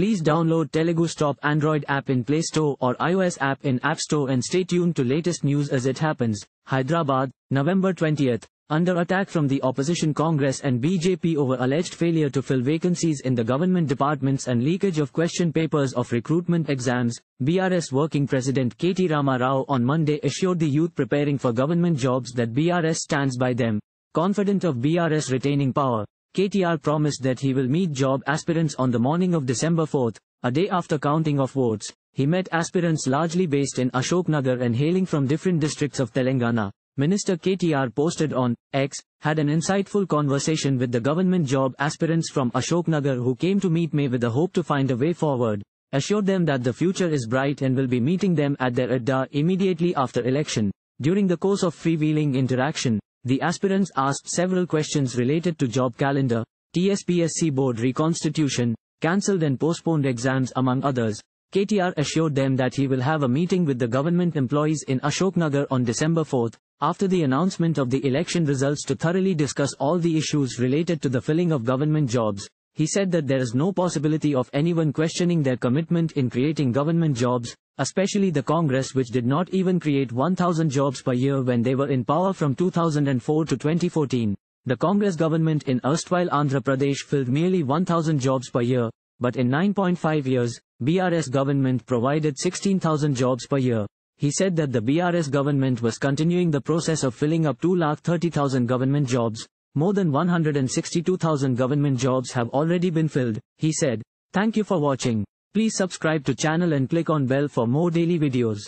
Please download TeluguStop Android app in Play Store or iOS app in App Store and stay tuned to latest news as it happens. Hyderabad, November 20th, under attack from the opposition Congress and BJP over alleged failure to fill vacancies in the government departments and leakage of question papers of recruitment exams. BRS working president KT Rama Rao on Monday assured the youth preparing for government jobs that BRS stands by them. Confident of BRS retaining power, KTR promised that he will meet job aspirants on the morning of December 4th, a day after counting of votes. He met aspirants largely based in Ashoknagar and hailing from different districts of Telangana. Minister KTR posted on X, had an insightful conversation with the government job aspirants from Ashoknagar who came to meet me with the hope to find a way forward. Assured them that the future is bright and will be meeting them at their adda immediately after election. During the course of freewheeling interaction, the aspirants asked several questions related to job calendar, TSPSC board reconstitution, cancelled and postponed exams among others. KTR assured them that he will have a meeting with the government employees in Ashoknagar on December 4th, after the announcement of the election results to thoroughly discuss all the issues related to the filling of government jobs. He said that there is no possibility of anyone questioning their commitment in creating government jobs, especially the Congress which did not even create 1,000 jobs per year when they were in power from 2004 to 2014. The Congress government in erstwhile Andhra Pradesh filled merely 1,000 jobs per year, but in 9.5 years, BRS government provided 16,000 jobs per year. He said that the BRS government was continuing the process of filling up 230,000 government jobs. More than 162,000 government jobs have already been filled, he said. Thank you for watching. Please subscribe to channel and click on bell for more daily videos.